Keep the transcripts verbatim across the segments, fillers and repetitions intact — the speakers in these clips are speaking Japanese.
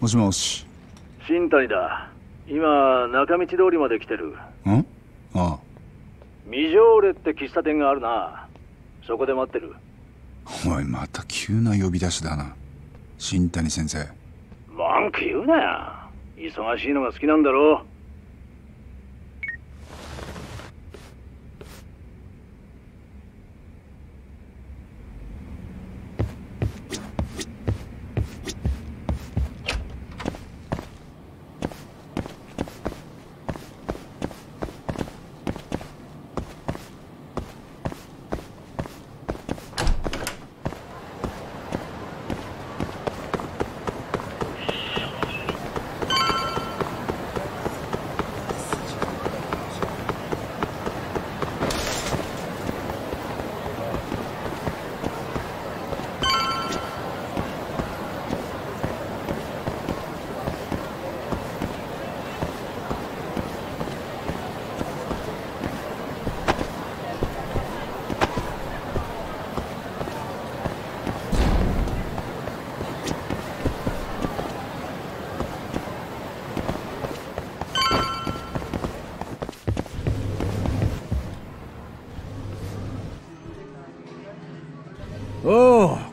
もしもし。新谷だ。今中道通りまで来てる。ん？ああ。ミジョーレって喫茶店があるな。そこで待ってる。おい、また急な呼び出しだな。新谷先生。文句言うなよ。忙しいのが好きなんだろう。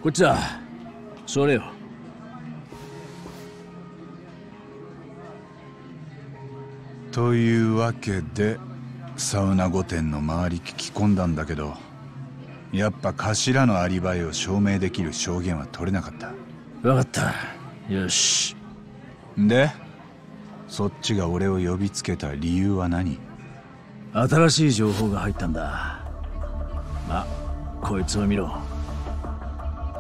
こっちだ。座れよ。というわけでサウナごてんの周り聞き込んだんだけど、やっぱ頭のアリバイを証明できる証言は取れなかった。分かった。よし。でそっちが俺を呼びつけた理由は何？新しい情報が入ったんだ。まあこいつを見ろ。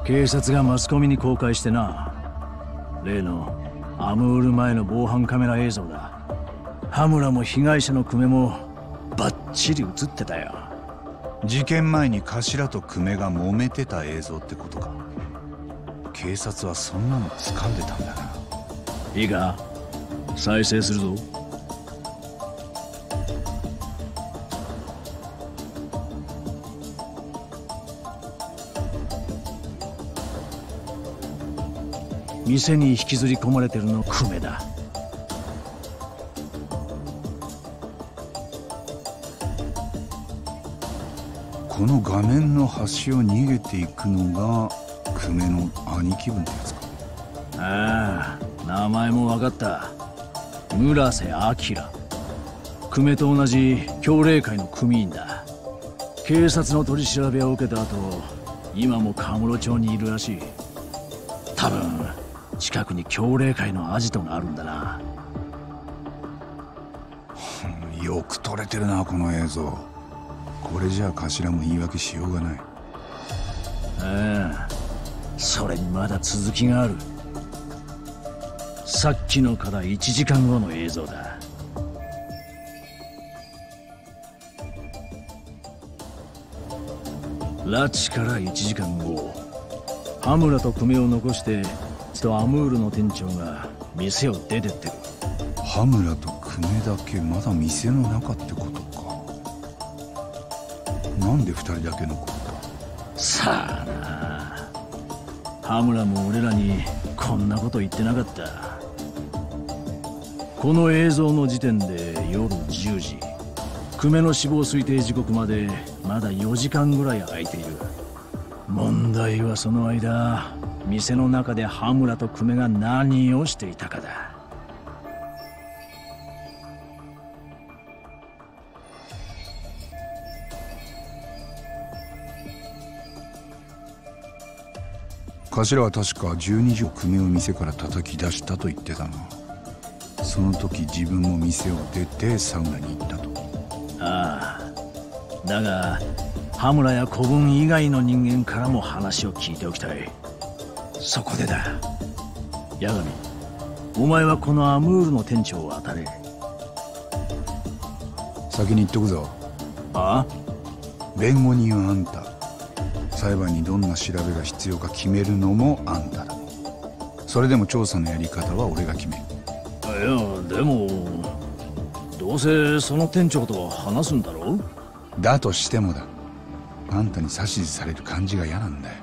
警察がマスコミに公開してな。例のアムール前の防犯カメラ映像だ。羽村も被害者の久米もバッチリ映ってたよ。事件前に頭と久米が揉めてた映像ってことか。警察はそんなの掴んでたんだな。いいか、再生するぞ。店に引きずり込まれてるの久米だ。この画面の端を逃げていくのが久米の兄貴分ってやつか。ああ、名前も分かった。村瀬明。久米と同じ協励会の組員だ。警察の取り調べを受けた後、今も神室町にいるらしい。多分近くに協励会のアジトがあるんだな。よく撮れてるな、この映像。これじゃあ頭も言い訳しようがない。ああ、それにまだ続きがある。さっきのからいちじかんごの映像だ。拉致からいちじかんご、羽村と久米を残してアムールの店長が店を出てってる。羽村と久米だけまだ店の中ってことか。なんでふたりだけ残った？さあな。羽村も俺らにこんなこと言ってなかった。この映像の時点で夜じゅうじ。久米の死亡推定時刻までまだよじかんぐらい空いている。問題はその間店の中で羽村と久米が何をしていたかだ。頭は確かじゅうにじを久米を店から叩き出したと言ってたな。その時自分も店を出てサウナに行ったと。ああ、だが羽村や古文以外の人間からも話を聞いておきたい。そこでだ、八神、お前はこのアムールの店長を当たれ。先に言っとくぞ。ああ？弁護人はあんた。裁判にどんな調べが必要か決めるのもあんただ。それでも調査のやり方は俺が決める。いや、でもどうせその店長とは話すんだろう？だとしてもだ。あんたに指図される感じが嫌なんだよ。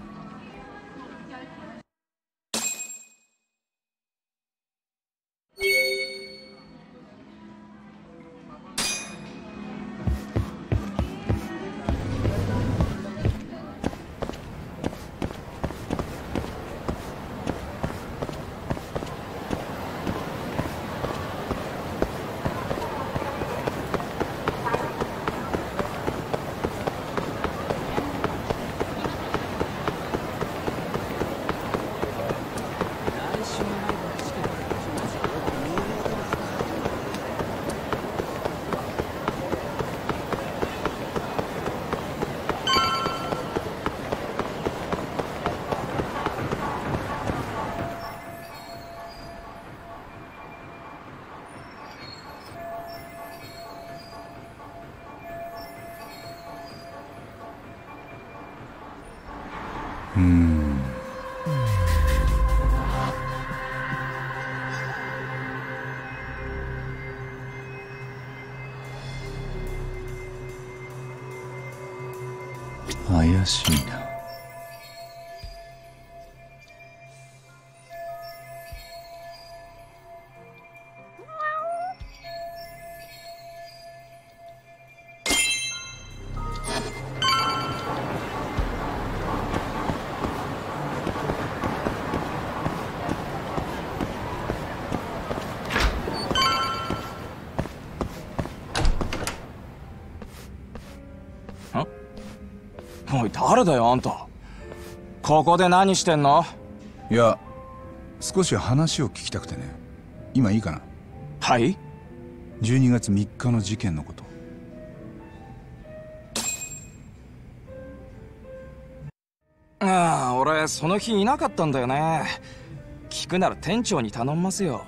怪しいな。誰だよあんた。ここで何してんの？いや、少し話を聞きたくてね。今いいかな？はい。じゅうにがつみっかの事件のこと。ああ、俺その日いなかったんだよね。聞くなら店長に頼んますよ。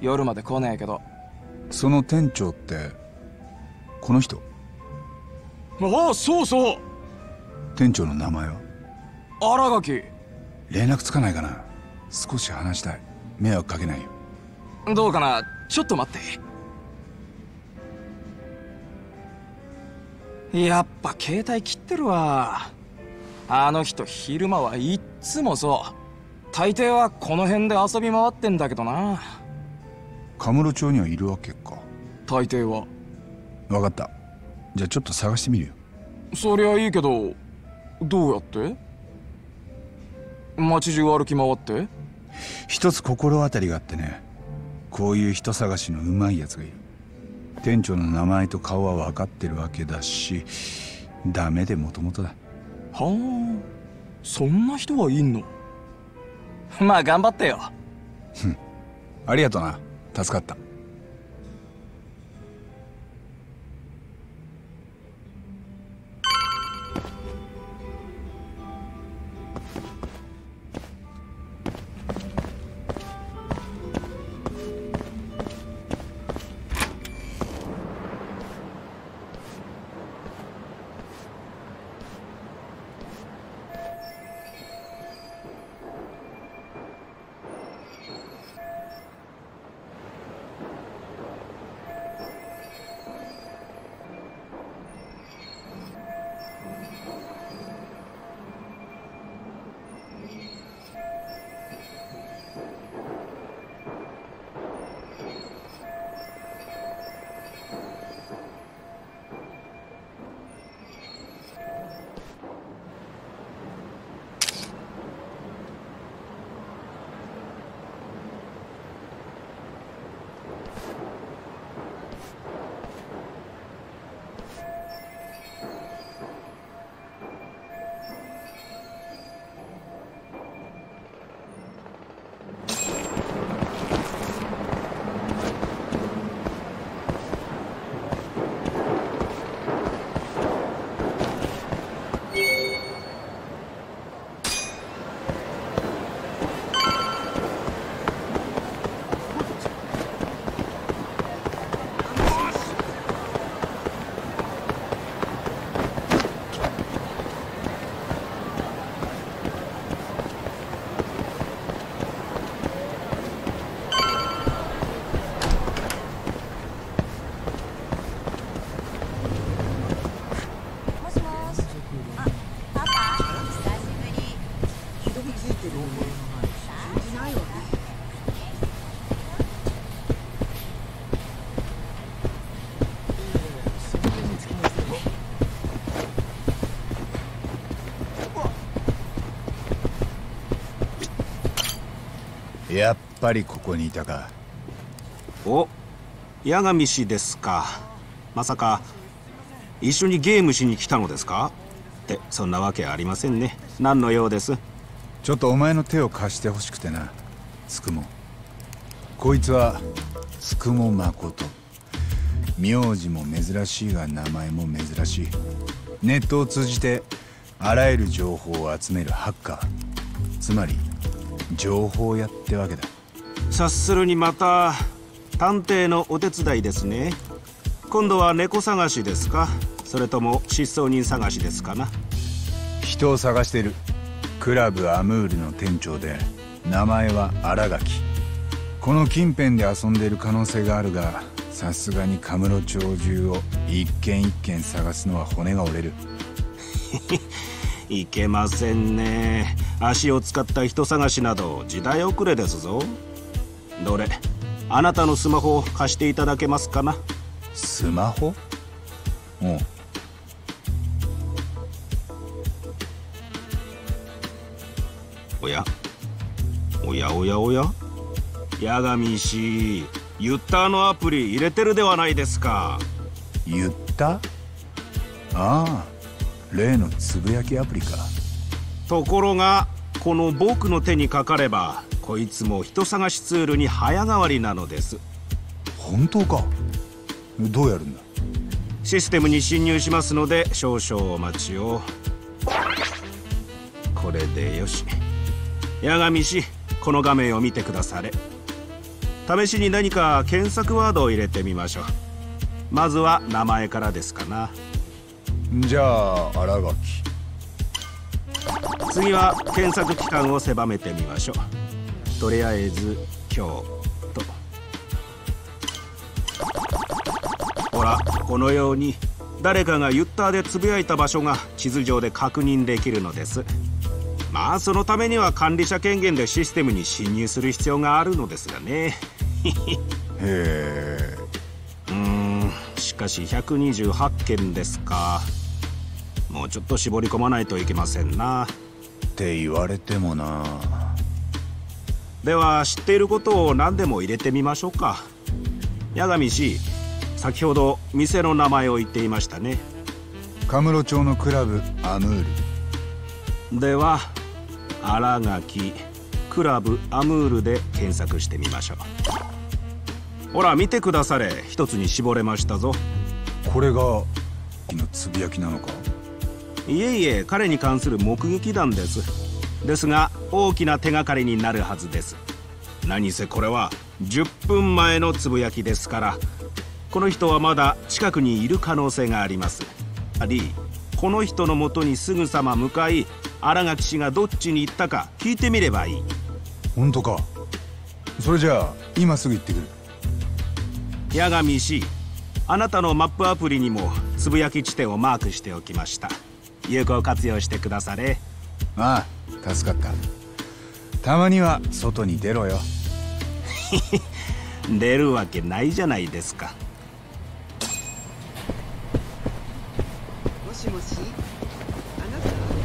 夜まで来ねえけど。その店長ってこの人？ああ、そうそう、店長の名前は？新垣。連絡つかないかな？少し話したい。迷惑かけないよ。どうかな？ちょっと待って。やっぱ携帯切ってるわ。あの人昼間はいっつもそう。大抵はこの辺で遊び回ってんだけどな。カムロ町にはいるわけか。大抵は。分かった。じゃあちょっと探してみるよ。そりゃいいけど、どうやって？街中歩き回って？一つ心当たりがあってね。こういう人探しのうまいやつがいる。店長の名前と顔は分かってるわけだし、ダメでもともとだ。はあ、そんな人はいんの？まあ頑張ってよ。ふん、ありがとな。助かった。やっぱりここにいたか。お、八神氏ですか。まさか一緒にゲームしに来たのですか？ってそんなわけありませんね。何の用です？ちょっとお前の手を貸してほしくてな、つくも。こいつはつくも誠。名字も珍しいが名前も珍しい。ネットを通じてあらゆる情報を集めるハッカー、つまり情報屋ってわけだ。察するにまた探偵のお手伝いですね。今度は猫探しですか、それとも失踪人探しですかな。人を探してる。クラブアムールの店長で名前は新垣。この近辺で遊んでいる可能性があるが、さすがにカムロ町中を一軒一軒探すのは骨が折れる。いけませんね。足を使った人探しなど時代遅れですぞ。どれ、あなたのスマホを貸していただけますかな。スマホ？うん。おやおやおやおや、八神氏、ユッターのアプリ入れてるではないですか。ユッタ？ああ、例のつぶやきアプリか。ところがこの僕の手にかかれば、こいつも人探しツールに早変わりなのです。本当か。どうやるんだ。システムに侵入しますので少々お待ちを。これでよし。八神氏、この画面を見てくだされ。試しに何か検索ワードを入れてみましょう。まずは名前からですかな。じゃあ新垣。次は検索期間を狭めてみましょう。とりあえず今日と。ほら、このように誰かがユッターでつぶやいた場所が地図上で確認できるのです。まあそのためには管理者権限でシステムに侵入する必要があるのですがね。へえ。うーん、しかしひゃくにじゅうはちけんですか。もうちょっと絞り込まないといけませんな。って言われてもな。では知っていることを何でも入れてみましょうか。八神氏、先ほど店の名前を言っていましたね。カムロ町のクラブアムール。では新垣クラブアムールで検索してみましょう。ほら見てくだされ、一つに絞れましたぞ。これがのつぶやきなのか。いえいえ、彼に関する目撃談です。ですが大きな手がかりになるはずです。何せこれはじゅっぷんまえのつぶやきですから、この人はまだ近くにいる可能性があります。あり、この人のもとにすぐさま向かい、新垣氏がどっちに行ったか聞いてみればいい。本当か。それじゃあ今すぐ行ってくる。八神氏、あなたのマップアプリにもつぶやき地点をマークしておきました。有効活用してくだされ。ああ、助かった。たまには外に出ろよ。出るわけないじゃないですか。もしもし、あなたは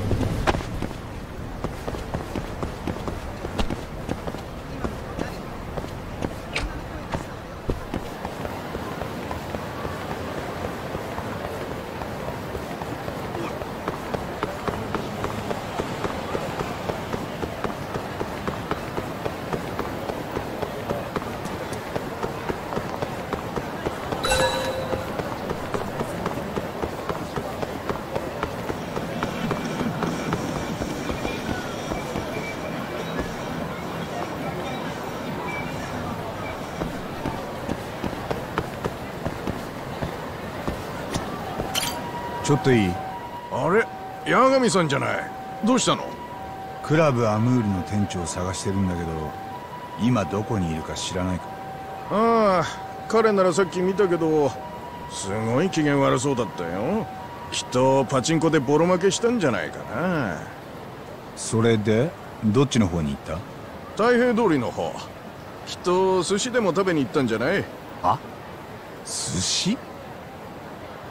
ちょっといい？あれ、八神さんじゃない。どうしたの？クラブアムールの店長を探してるんだけど、今どこにいるか知らないか？ああ、彼ならさっき見たけど、すごい機嫌悪そうだったよ。きっとパチンコでボロ負けしたんじゃないかな。それでどっちの方に行った？太平通りの方。きっと寿司でも食べに行ったんじゃない？あ、寿司？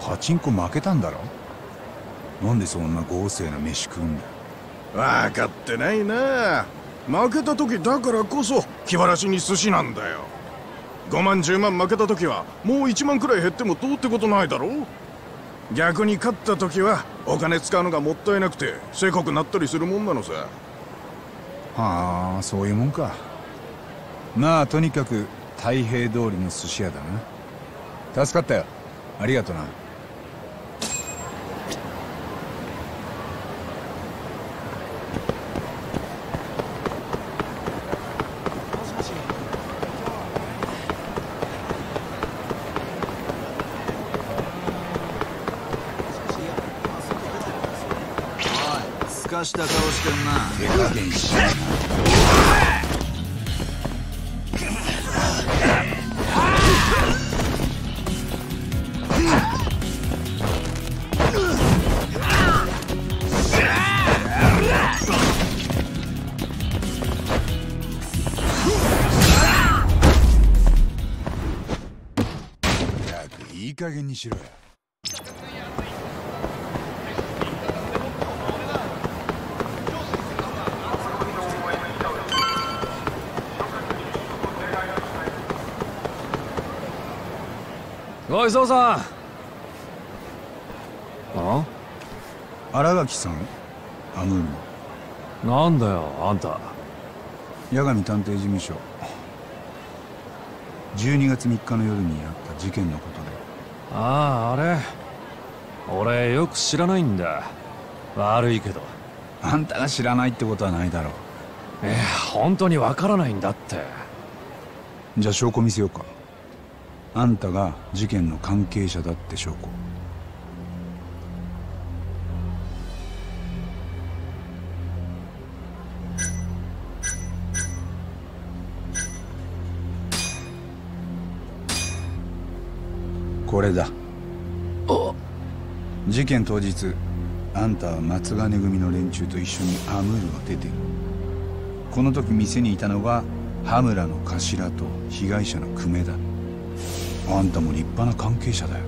パチンコ負けたんだろ。なんでそんな豪勢な飯食うんだ。分かってないな。負けた時だからこそ気晴らしに寿司なんだよ。ごまんじゅうまん負けた時はもういちまんくらい減ってもどうってことないだろ。逆に勝った時はお金使うのがもったいなくてせこくなったりするもんなのさ。はあ、そういうもんか。まあとにかく太平通りの寿司屋だな。助かったよ。ありがとな。した顔してんな。手加減しないな。ったくいい加減にしろや。おい、そうさん。あ？新垣さん？あの海。なんだよ、あんた。八神探偵事務所。じゅうにがつみっかの夜にあった事件のことで。ああ、あれ。俺、よく知らないんだ。悪いけど。あんたが知らないってことはないだろう。え、本当にわからないんだって。じゃあ、証拠見せようか。あんたが事件の関係者だって証拠。これだ。事件当日、あんたは松金組の連中と一緒にアムールを出てる。この時店にいたのが羽村の頭と被害者の久米だ。あんたも立派な関係者だよ。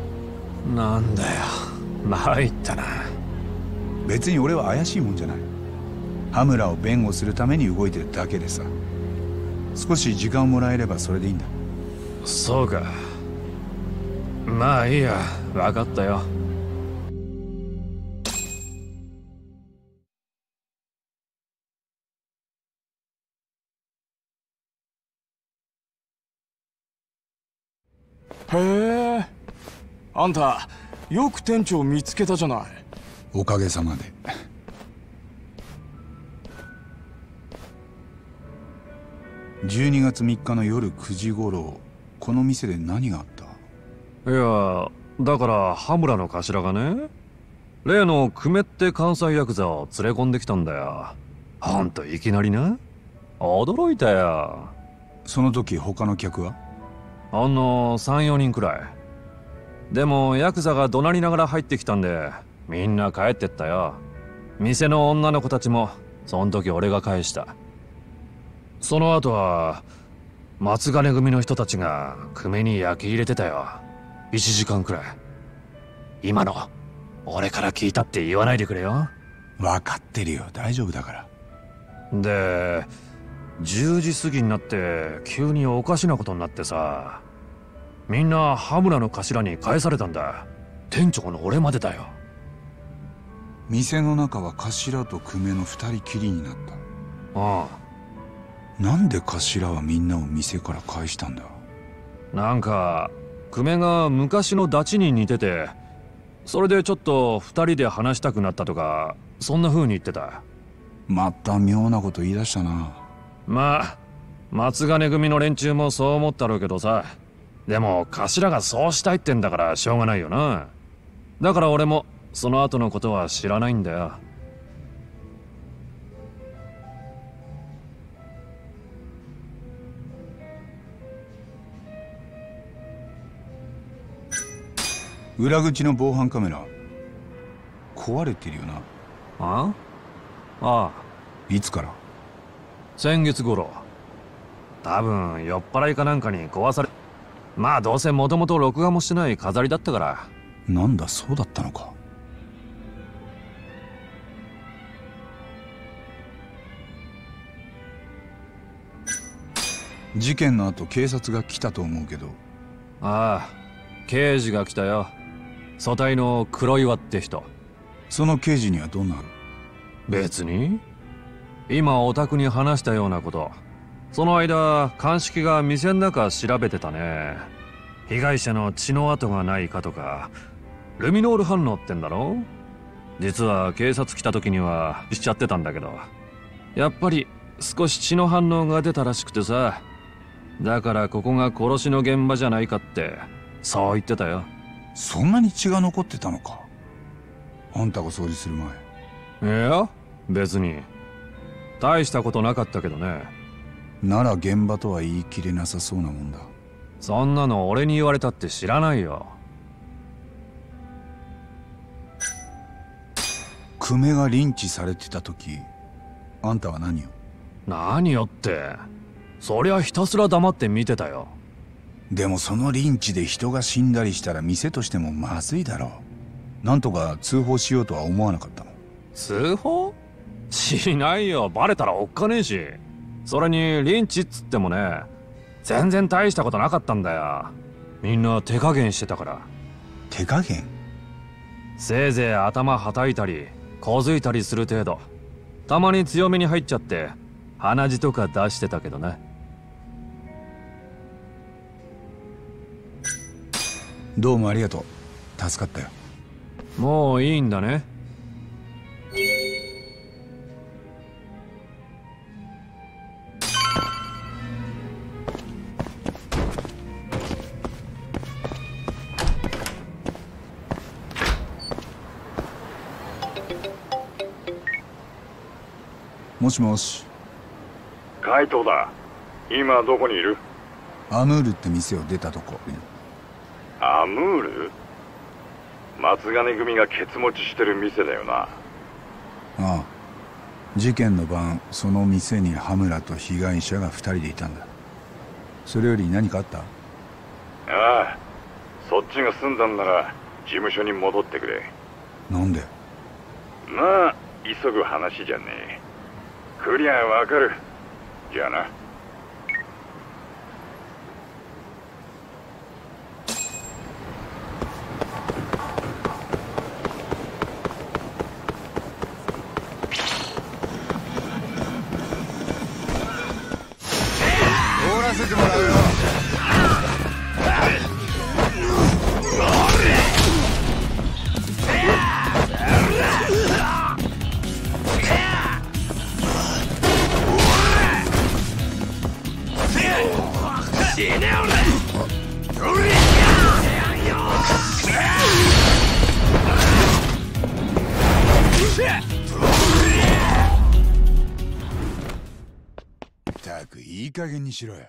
なんだよ、参ったな。別に俺は怪しいもんじゃない。羽村を弁護するために動いてるだけでさ。少し時間をもらえればそれでいいんだ。そうか、まあいいや、分かったよ。へえ、あんたよく店長見つけたじゃない。おかげさまで。じゅうにがつみっかの夜くじ頃、この店で何があった？いや、だから羽村の頭がね、例の久米って関西ヤクザを連れ込んできたんだよ。ほんといきなりな。驚いたよ。その時他の客はほんのさんよにんくらい。でもヤクザが怒鳴りながら入ってきたんで、みんな帰ってったよ。店の女の子たちもそん時俺が返した。その後は松金組の人たちが久米に焼き入れてたよ。いちじかんくらい。今の俺から聞いたって言わないでくれよ。分かってるよ、大丈夫だから。でじゅうじ過ぎになって急におかしなことになってさ、みんな羽村の頭に返されたんだ。店長の俺までだよ。店の中は頭と久米の二人きりになった。ああ、なんで頭はみんなを店から返したんだ？なんか久米が昔のダチに似てて、それでちょっと二人で話したくなったとか、そんな風に言ってた。また妙なこと言い出したな。まあ松金組の連中もそう思ったろうけどさ、でも頭がそうしたいってんだからしょうがないよな。だから俺もその後のことは知らないんだよ。裏口の防犯カメラ壊れてるよな。ああ、いつから？先月頃、多分酔っ払いかなんかに壊され、まあどうせもともと録画もしてない飾りだったから。なんだ、そうだったのか。事件の後警察が来たと思うけど。ああ、刑事が来たよ。組対の黒岩って人。その刑事にはどうなる？別に今お宅に話したようなこと。その間鑑識が店の中調べてたね。被害者の血の跡がないかとか、ルミノール反応ってんだろ。実は警察来た時にはしちゃってたんだけど、やっぱり少し血の反応が出たらしくてさ。だからここが殺しの現場じゃないかってそう言ってたよ。そんなに血が残ってたのか、あんたが掃除する前。いや別に大したことなかったけどね。なら現場とは言い切れなさそうなもんだ。そんなの俺に言われたって知らないよ。久米がリンチされてた時、あんたは何を何をってそりゃひたすら黙って見てたよ。でもそのリンチで人が死んだりしたら店としてもまずいだろう。なんとか通報しようとは思わなかったの？通報しないよ、バレたらおっかねえし。それにリンチっつってもね、全然大したことなかったんだよ。みんな手加減してたから。手加減？せいぜい頭はたいたり小突いたりする程度。たまに強めに入っちゃって鼻血とか出してたけどね。どうもありがとう、助かったよ。もういいんだね。もしもし。海藤だ。今どこにいる？アムールって店を出たとこ。アムール？松金組がケツ持ちしてる店だよな。ああ、事件の晩その店に羽村と被害者がふたりでいたんだ。それより何かあった？ああ、そっちが済んだんなら事務所に戻ってくれ。なんで？まあ急ぐ話じゃねえ。クリアわかる。じゃあな。いい加減にしろや。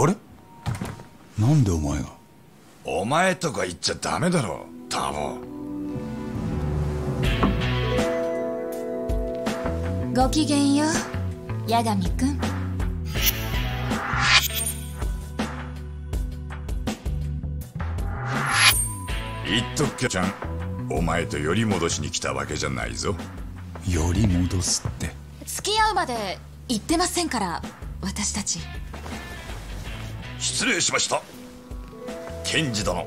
あれ？なんでお前が？お前とか言っちゃダメだろ、タモ。ごきげんよう、八神くん。言っとくけどちゃん、お前とより戻しに来たわけじゃないぞ。より戻すって付き合うまで言ってませんから、私たち。失礼しました、検事殿。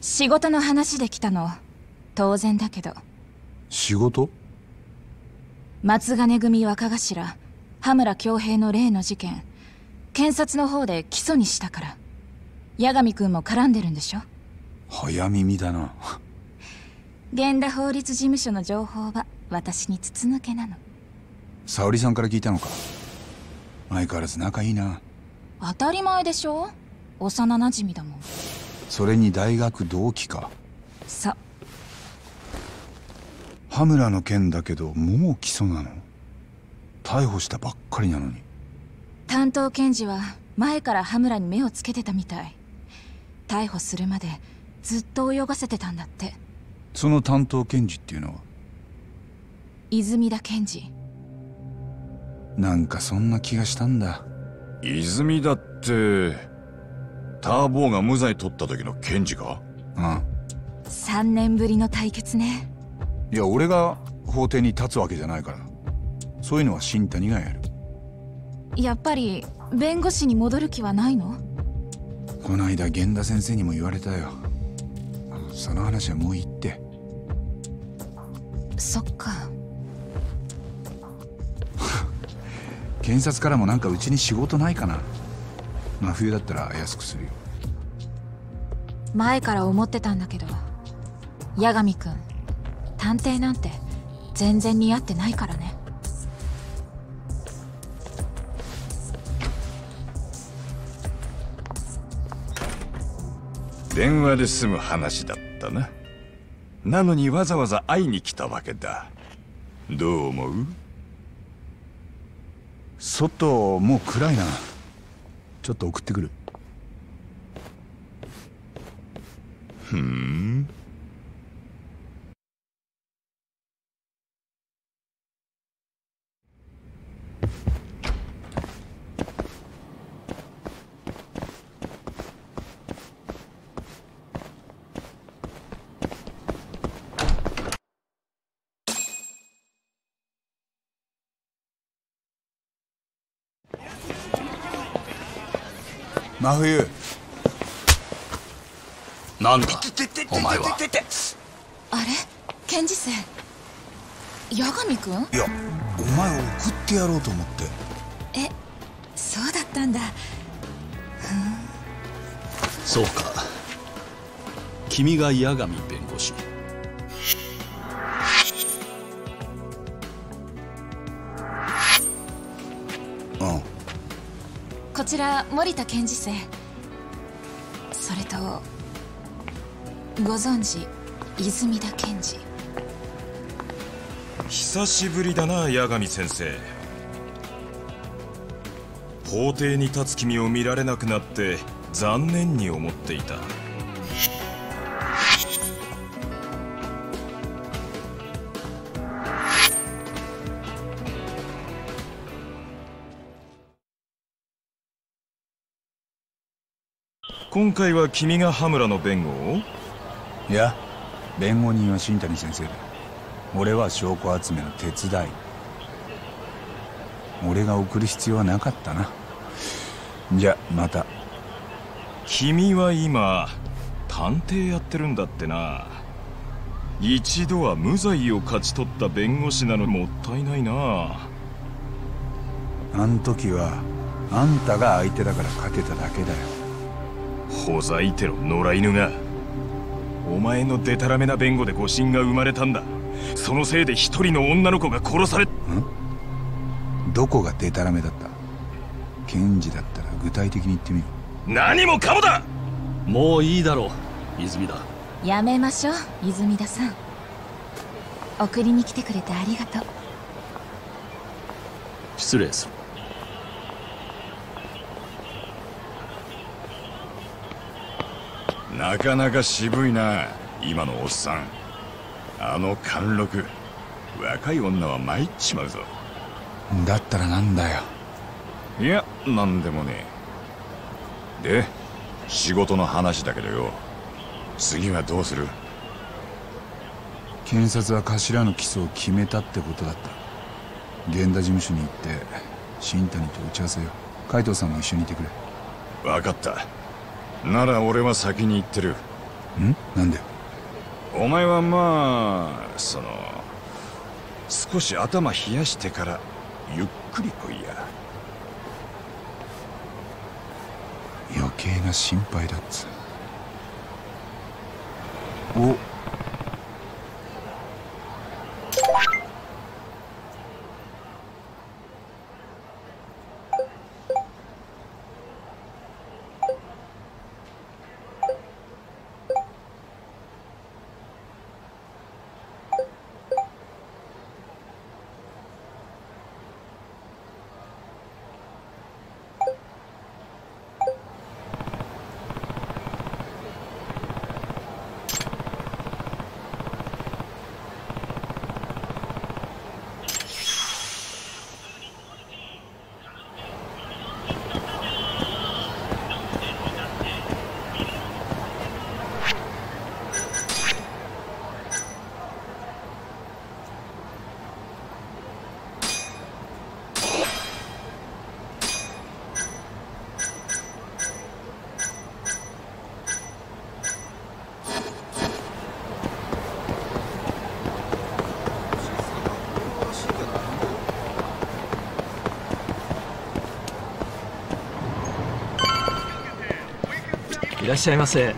仕事の話で来たの。当然だけど。仕事？松金組若頭羽村恭平の例の事件、検察の方で起訴にしたから。八神君も絡んでるんでしょ。早耳だな。源田法律事務所の情報は私に筒抜けなの。沙織さんから聞いたのか。相変わらず仲いいな。当たり前でしょ、幼なじみだもん。それに大学同期か。そう。羽村の件だけどもう起訴なの？逮捕したばっかりなのに。担当検事は前から羽村に目をつけてたみたい。逮捕するまでずっと泳がせてたんだって。その担当検事っていうのは泉田検事。なんかそんな気がしたんだ。泉田ってターボーが無罪取った時の検事か。ああ、さんねんぶりの対決ね。いや、俺が法廷に立つわけじゃないから。そういうのは新谷がやる。やっぱり弁護士に戻る気はないの？こないだ源田先生にも言われたよ。その話はもういいって。そっか。検察からもなんかうちに仕事ないかな。真冬だったら安くするよ。前から思ってたんだけど、八神君探偵なんて全然似合ってないからね。電話で済む話だったな。なのにわざわざ会いに来たわけだ。どう思う？外もう暗いな。ちょっと送ってくる。ふん。真冬、なんだお前は。あれ、検事生八神君。いや、お前を送ってやろうと思って。え、そうだったんだ。ふん、そうか。君が八神弁護士。ああ、こちら森田検事正。それとご存知泉田検事。久しぶりだな八神先生。法廷に立つ君を見られなくなって残念に思っていた。今回は君が羽村の弁護を？いや、弁護人は新谷先生だ。俺は証拠集めの手伝い。俺が送る必要はなかったな。じゃ、また。君は今探偵やってるんだってな。一度は無罪を勝ち取った弁護士なのにもったいないな。あん時はあんたが相手だから勝てただけだよ。ほざいてろ野良犬が。お前のデタラメな弁護で誤審が生まれたんだ。そのせいで一人の女の子が殺され。ん？どこがデタラメだった？検事だったら具体的に言ってみろ。何もかもだ。もういいだろう泉田。やめましょう泉田さん。送りに来てくれてありがとう。失礼する。なかなか渋いな今のおっさん。あの貫禄、若い女は参っちまうぞ。だったらなんだよ。いや、なんでもねえ。で、仕事の話だけどよ、次はどうする？検察は頭の起訴を決めたってことだった。源田事務所に行って新谷と打ち合わせよ。海藤さんも一緒にいてくれ。分かった。なら俺は先に行ってる。ん？なんで？お前はまあその少し頭冷やしてからゆっくり来いや。余計な心配だっつ。おいらっしゃいませ。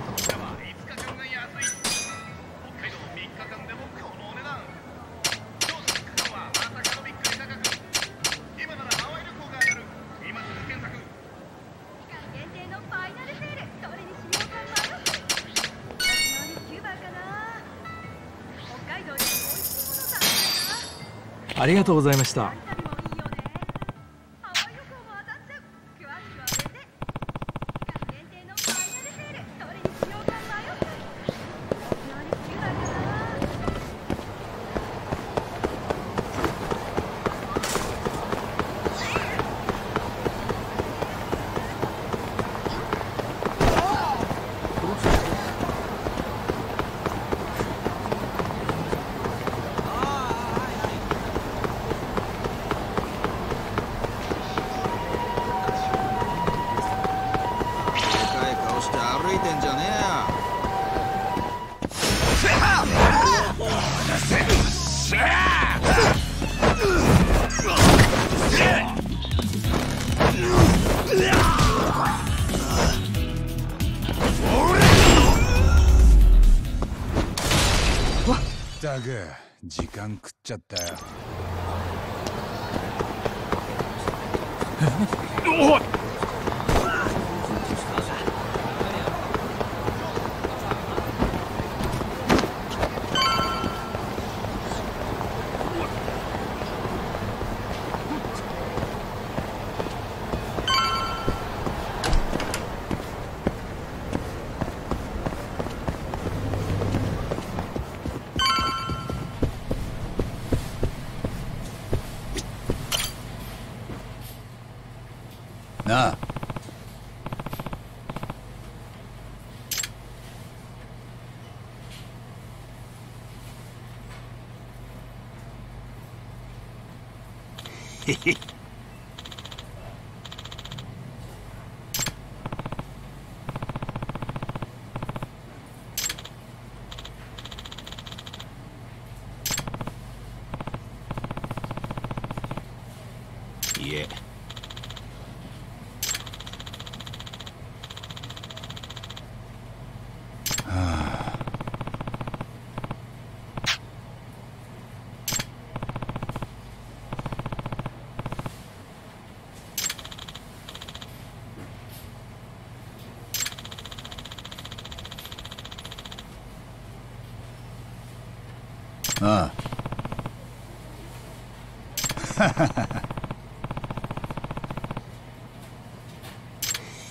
ありがとうございました。ったく時間食っちゃったよ。おいいえ。ああハハハハ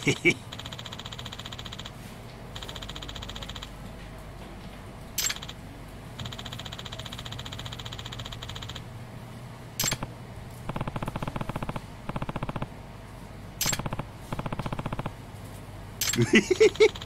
ヘヘウヘヘヘ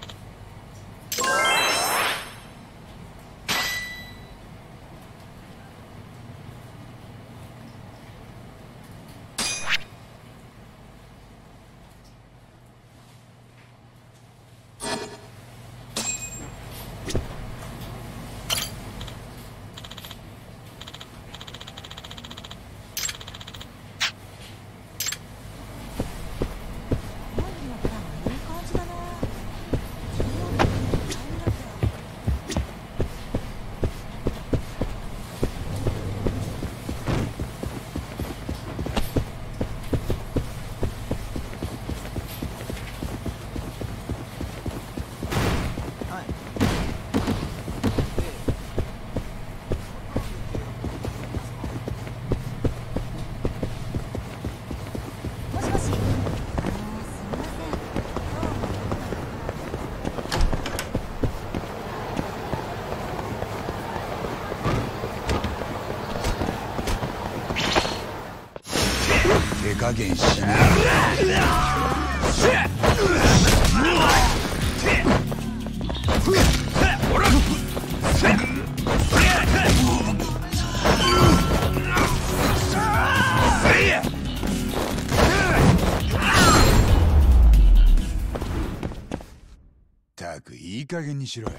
手加減しな。ったくいい加減にしろや。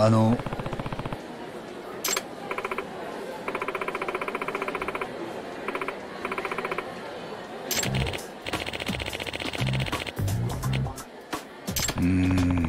あのうーん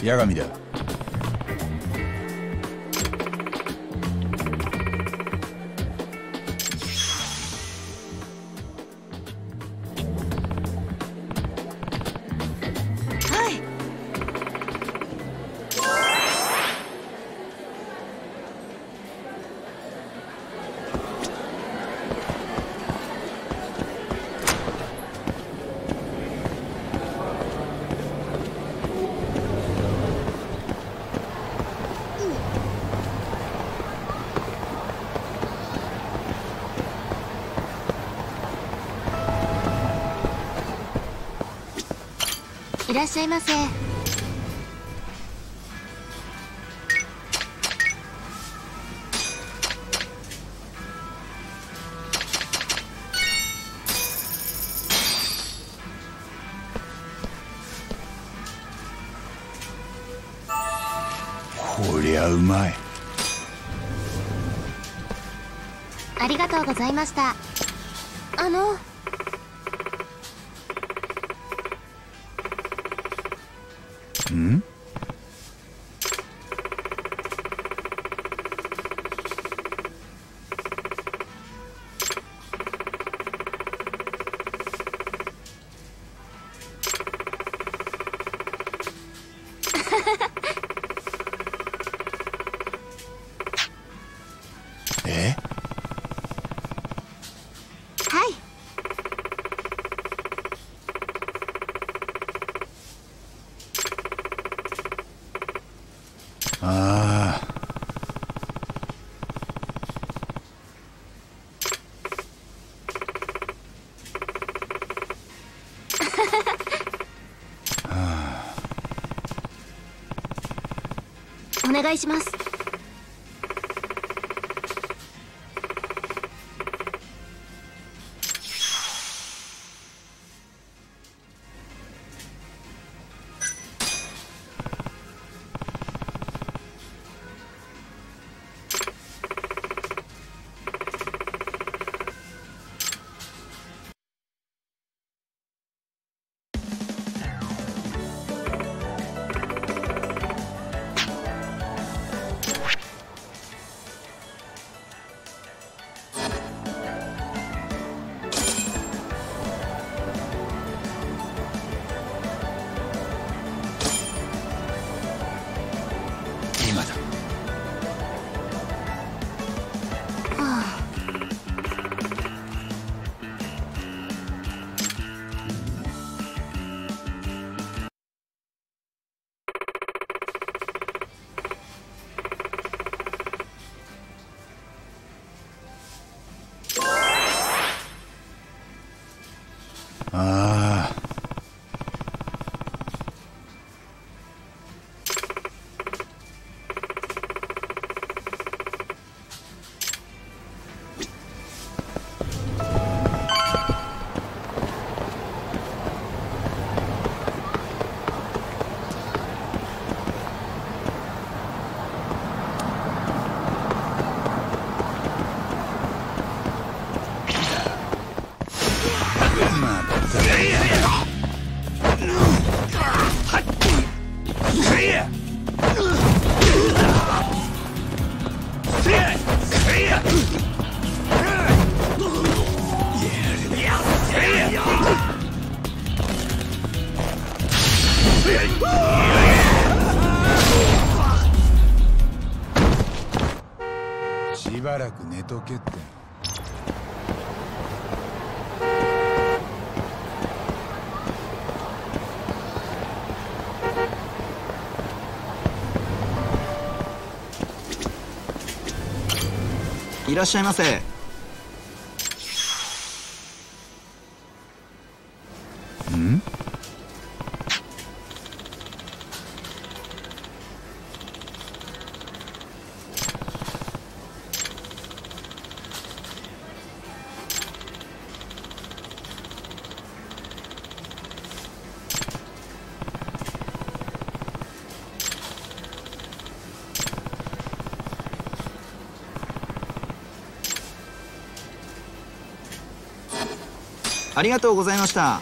八神だ。はい。いらっしゃいませ。こりゃうまい。ありがとうございました。あのん？え？はい。ああ。お願いします。しばらく寝とけって。いらっしゃいませ。ん？ありがとうございました。